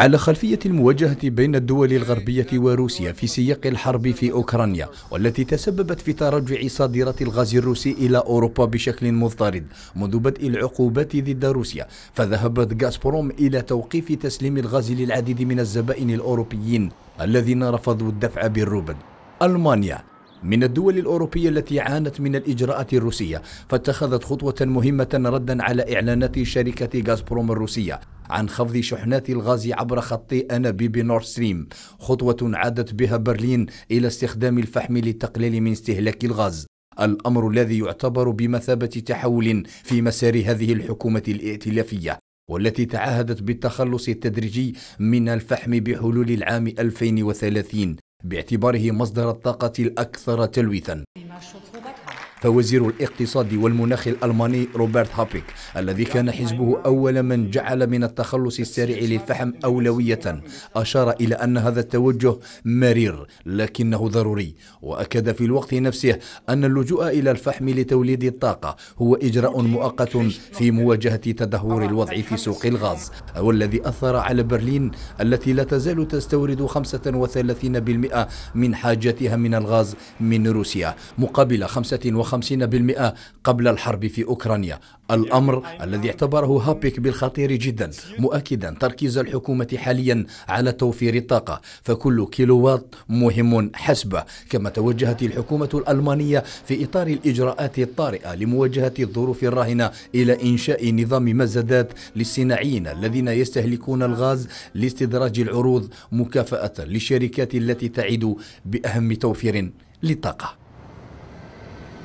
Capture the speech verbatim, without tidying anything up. على خلفية المواجهة بين الدول الغربية وروسيا في سياق الحرب في أوكرانيا، والتي تسببت في تراجع صادرات الغاز الروسي إلى أوروبا بشكل مضطرد منذ بدء العقوبات ضد روسيا، فذهبت غازبروم إلى توقيف تسليم الغاز للعديد من الزبائن الأوروبيين الذين رفضوا الدفع بالروبل. ألمانيا من الدول الأوروبية التي عانت من الإجراءات الروسية، فاتخذت خطوة مهمة ردا على إعلانات شركة غازبروم الروسية عن خفض شحنات الغاز عبر خط أنابيب نورد ستريم، خطوة عادت بها برلين إلى استخدام الفحم للتقليل من استهلاك الغاز، الأمر الذي يعتبر بمثابة تحول في مسار هذه الحكومة الائتلافية، والتي تعهدت بالتخلص التدريجي من الفحم بحلول العام ألفين وثلاثين باعتباره مصدر الطاقة الأكثر تلويثا. فوزير الاقتصاد والمناخ الألماني روبرت هابيك، الذي كان حزبه أول من جعل من التخلص السريع للفحم أولوية، أشار إلى أن هذا التوجه مرير لكنه ضروري، وأكد في الوقت نفسه أن اللجوء إلى الفحم لتوليد الطاقة هو إجراء مؤقت في مواجهة تدهور الوضع في سوق الغاز، والذي أثر على برلين التي لا تزال تستورد خمسة وثلاثين بالمئة من حاجتها من الغاز من روسيا مقابل خمسة وخمسين بالمئة قبل الحرب في أوكرانيا، الأمر الذي اعتبره هابيك بالخطير جدا، مؤكدا تركيز الحكومة حاليا على توفير الطاقة، فكل كيلووات مهم حسبه. كما توجهت الحكومة الألمانية في إطار الإجراءات الطارئة لمواجهة الظروف الراهنة إلى إنشاء نظام مزادات للصناعيين الذين يستهلكون الغاز لاستدراج العروض مكافأة للشركات التي تعد بأهم توفير للطاقة.